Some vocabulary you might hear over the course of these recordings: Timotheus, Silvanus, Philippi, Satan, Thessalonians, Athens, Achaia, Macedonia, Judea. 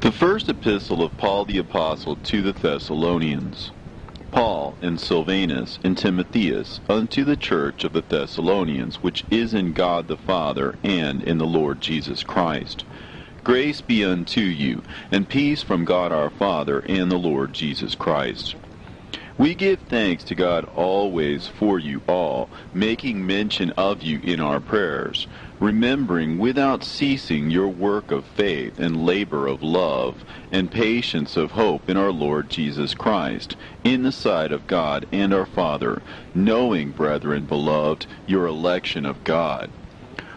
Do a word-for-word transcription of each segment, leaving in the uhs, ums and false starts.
The first epistle of Paul the Apostle to the Thessalonians. Paul, and Silvanus, and Timotheus, unto the church of the Thessalonians, which is in God the Father, and in the Lord Jesus Christ. Grace be unto you, and peace from God our Father, and the Lord Jesus Christ. We give thanks to God always for you all, making mention of you in our prayers, remembering without ceasing your work of faith and labor of love and patience of hope in our Lord Jesus Christ, in the sight of God and our Father, knowing, brethren beloved, your election of God.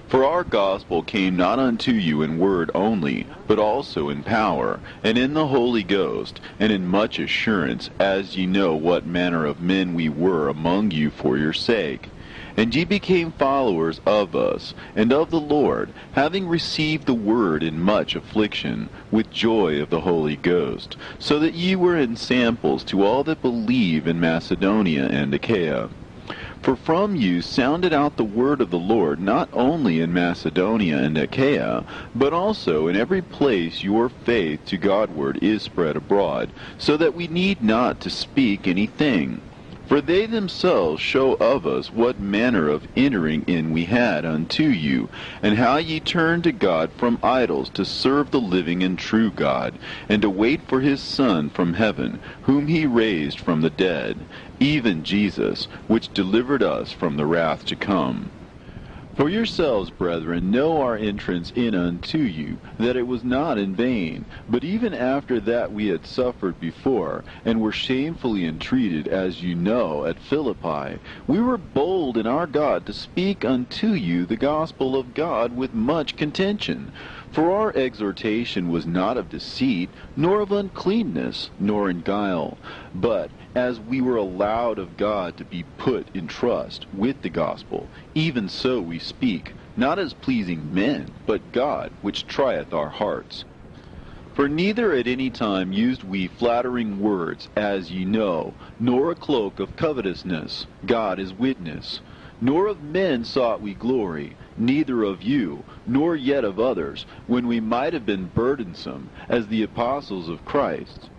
For our gospel came not unto you in word only, but also in power, and in the Holy Ghost, and in much assurance, as ye know what manner of men we were among you for your sake. And ye became followers of us, and of the Lord, having received the word in much affliction, with joy of the Holy Ghost, so that ye were in samples to all that believe in Macedonia and Achaia. For from you sounded out the word of the Lord, not only in Macedonia and Achaia, but also in every place your faith to Godward is spread abroad, so that we need not to speak anything. For they themselves show of us what manner of entering in we had unto you, and how ye turned to God from idols to serve the living and true God, and to wait for his Son from heaven, whom he raised from the dead, even Jesus, which delivered us from the wrath to come. For yourselves, brethren, know our entrance in unto you, that it was not in vain, but even after that we had suffered before, and were shamefully entreated, as you know, at Philippi, we were bold in our God to speak unto you the gospel of God with much contention. For our exhortation was not of deceit, nor of uncleanness, nor in guile, but as we were allowed of God to be put in trust with the gospel, even so we speak, not as pleasing men, but God, which trieth our hearts. For neither at any time used we flattering words, as ye know, nor a cloak of covetousness, God is witness. Nor of men sought we glory, neither of you, nor yet of others, when we might have been burdensome, as the apostles of Christ.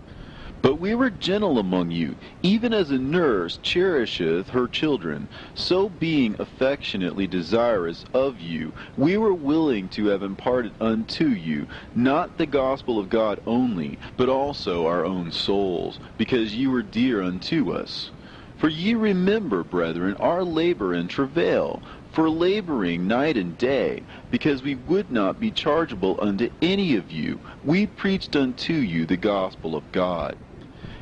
But we were gentle among you, even as a nurse cherisheth her children, so being affectionately desirous of you, we were willing to have imparted unto you, not the gospel of God only, but also our own souls, because ye were dear unto us. For ye remember, brethren, our labor and travail, for laboring night and day, because we would not be chargeable unto any of you, we preached unto you the gospel of God.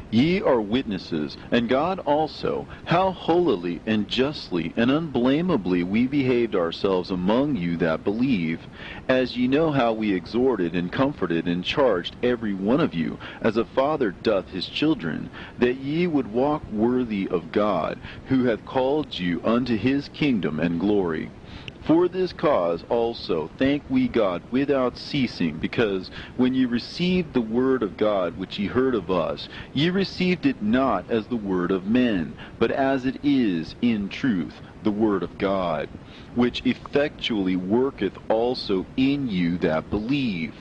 Ye are witnesses, and God also, how holily and justly and unblameably we behaved ourselves among you that believe, as ye know how we exhorted and comforted and charged every one of you, as a father doth his children, that ye would walk worthy of God, who hath called you unto his kingdom and glory. For this cause also thank we God without ceasing, because when ye received the word of God which ye heard of us, ye received it not as the word of men, but as it is in truth the word of God, which effectually worketh also in you that believe.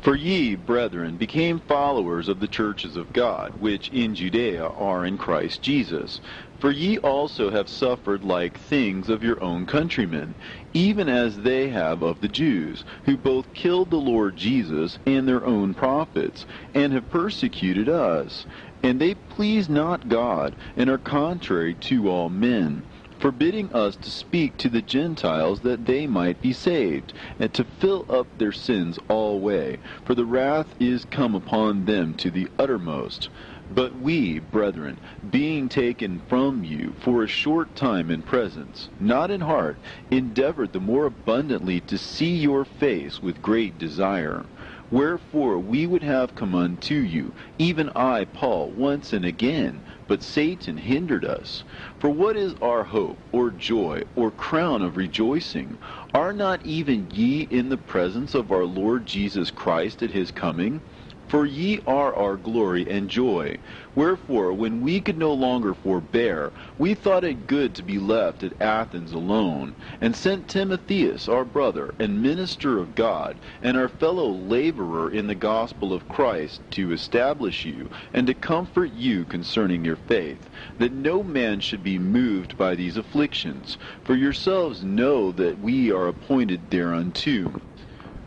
For ye, brethren, became followers of the churches of God, which in Judea are in Christ Jesus. For ye also have suffered like things of your own countrymen, even as they have of the Jews, who both killed the Lord Jesus and their own prophets, and have persecuted us. And they please not God, and are contrary to all men, forbidding us to speak to the Gentiles that they might be saved, and to fill up their sins alway, for the wrath is come upon them to the uttermost. But we, brethren, being taken from you for a short time in presence, not in heart, endeavored the more abundantly to see your face with great desire. Wherefore we would have come unto you, even I, Paul, once and again, but Satan hindered us. For what is our hope, or joy, or crown of rejoicing? Are not even ye in the presence of our Lord Jesus Christ at his coming? For ye are our glory and joy. Wherefore, when we could no longer forbear, we thought it good to be left at Athens alone, and sent Timotheus, our brother, and minister of God, and our fellow laborer in the gospel of Christ, to establish you, and to comfort you concerning your faith, that no man should be moved by these afflictions. For yourselves know that we are appointed thereunto.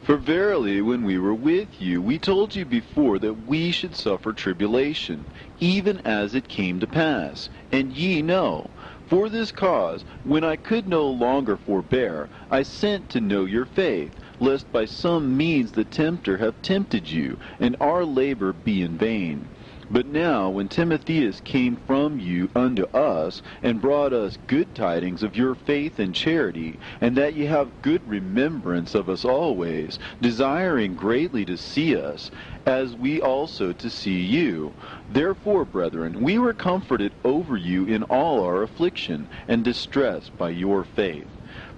For verily, when we were with you, we told you before that we should suffer tribulation, even as it came to pass. And ye know, for this cause, when I could no longer forbear, I sent to know your faith, lest by some means the tempter have tempted you, and our labor be in vain. But now, when Timotheus came from you unto us, and brought us good tidings of your faith and charity, and that ye have good remembrance of us always, desiring greatly to see us, as we also to see you. Therefore, brethren, we were comforted over you in all our affliction, and distress by your faith.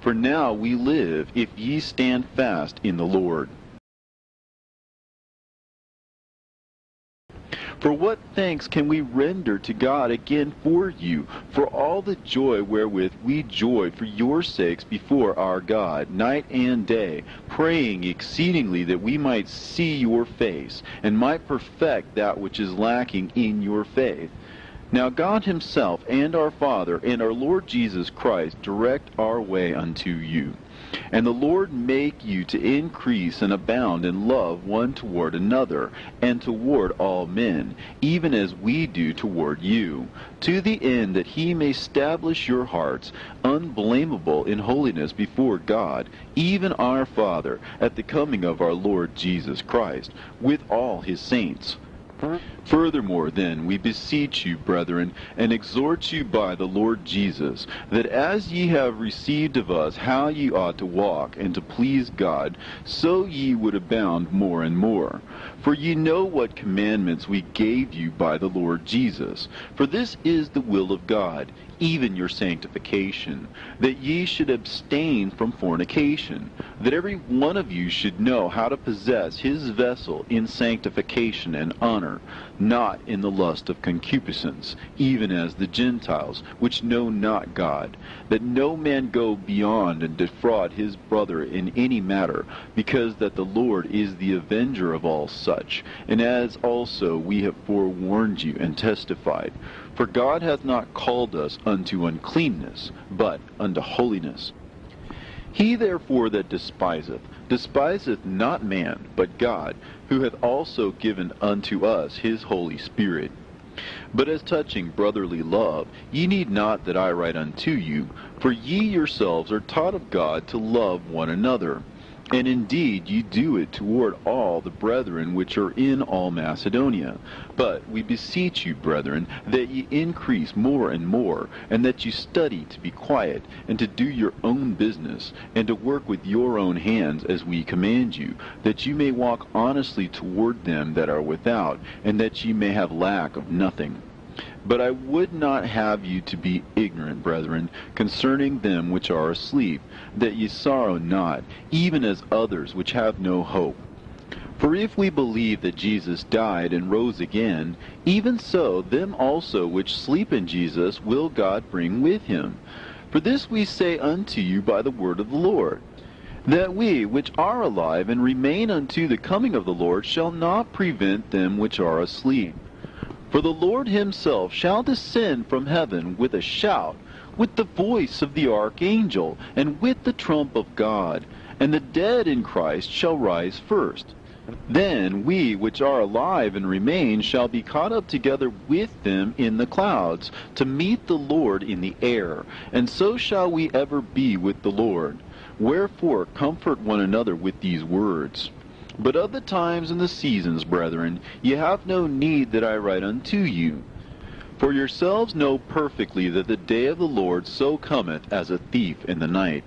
For now we live, if ye stand fast in the Lord. For what thanks can we render to God again for you, for all the joy wherewith we joy for your sakes before our God, night and day, praying exceedingly that we might see your face, and might perfect that which is lacking in your faith. Now God himself and our Father and our Lord Jesus Christ direct our way unto you. And the Lord make you to increase and abound in love one toward another, and toward all men, even as we do toward you, to the end that he may establish your hearts unblameable in holiness before God, even our Father, at the coming of our Lord Jesus Christ, with all his saints. Furthermore, then, we beseech you, brethren, and exhort you by the Lord Jesus, that as ye have received of us how ye ought to walk and to please God, so ye would abound more and more. For ye know what commandments we gave you by the Lord Jesus. For this is the will of God, even your sanctification, that ye should abstain from fornication, that every one of you should know how to possess his vessel in sanctification and honor, not in the lust of concupiscence, even as the Gentiles, which know not God, that no man go beyond and defraud his brother in any matter, because that the Lord is the avenger of all such, and as also we have forewarned you and testified. For God hath not called us unto uncleanness, but unto holiness. He therefore that despiseth, despiseth not man, but God, who hath also given unto us his Holy Spirit. But as touching brotherly love, ye need not that I write unto you, for ye yourselves are taught of God to love one another. And indeed ye do it toward all the brethren which are in all Macedonia. But we beseech you, brethren, that ye increase more and more, and that ye study to be quiet, and to do your own business, and to work with your own hands as we command you, that ye may walk honestly toward them that are without, and that ye may have lack of nothing. But I would not have you to be ignorant, brethren, concerning them which are asleep, that ye sorrow not, even as others which have no hope. For if we believe that Jesus died and rose again, even so them also which sleep in Jesus will God bring with him. For this we say unto you by the word of the Lord, that we which are alive and remain unto the coming of the Lord shall not prevent them which are asleep. For the Lord himself shall descend from heaven with a shout, with the voice of the archangel, and with the trump of God, and the dead in Christ shall rise first. Then we which are alive and remain shall be caught up together with them in the clouds, to meet the Lord in the air, and so shall we ever be with the Lord. Wherefore comfort one another with these words. But of the times and the seasons, brethren, ye have no need that I write unto you. For yourselves know perfectly that the day of the Lord so cometh as a thief in the night.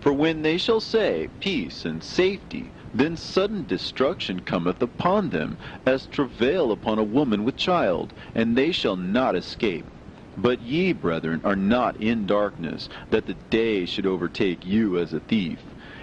For when they shall say, Peace and safety, then sudden destruction cometh upon them, as travail upon a woman with child, and they shall not escape. But ye, brethren, are not in darkness, that the day should overtake you as a thief.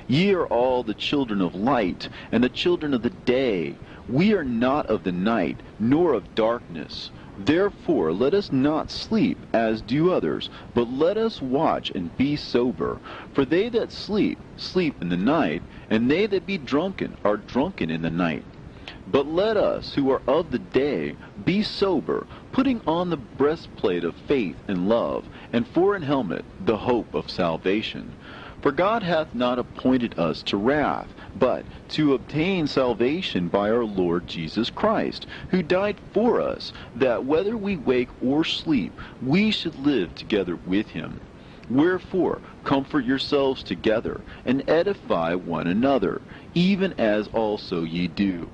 Ye are all the children of light, and the children of the day. We are not of the night, nor of darkness. Therefore let us not sleep, as do others, but let us watch and be sober. For they that sleep, sleep in the night, and they that be drunken are drunken in the night. But let us, who are of the day, be sober, putting on the breastplate of faith and love, and for an helmet the hope of salvation. For God hath not appointed us to wrath, but to obtain salvation by our Lord Jesus Christ, who died for us, that whether we wake or sleep, we should live together with him. Wherefore, comfort yourselves together, and edify one another, even as also ye do.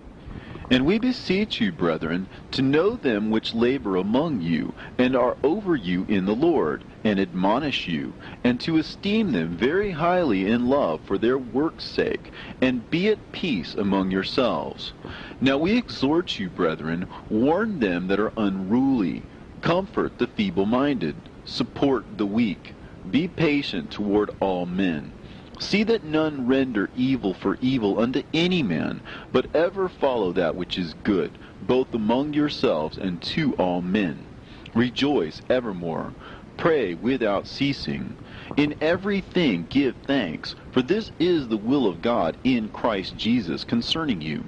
And we beseech you, brethren, to know them which labor among you, and are over you in the Lord, and admonish you, and to esteem them very highly in love for their work's sake, and be at peace among yourselves. Now we exhort you, brethren, warn them that are unruly, comfort the feeble-minded, support the weak, be patient toward all men. See that none render evil for evil unto any man, but ever follow that which is good, both among yourselves and to all men. Rejoice evermore. Pray without ceasing. In everything give thanks, for this is the will of God in Christ Jesus concerning you.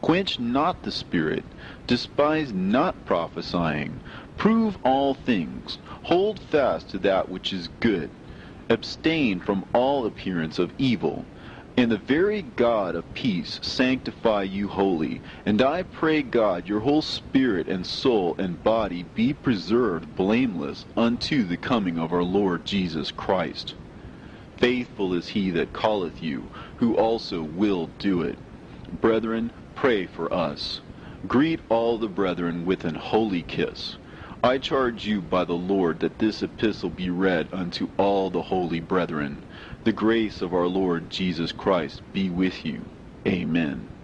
Quench not the spirit. Despise not prophesying. Prove all things. Hold fast to that which is good. Abstain from all appearance of evil. And the very God of peace sanctify you wholly. And I pray God your whole spirit and soul and body be preserved blameless unto the coming of our Lord Jesus Christ. Faithful is he that calleth you, who also will do it. Brethren, pray for us. Greet all the brethren with an holy kiss. I charge you by the Lord that this epistle be read unto all the holy brethren. The grace of our Lord Jesus Christ be with you. Amen.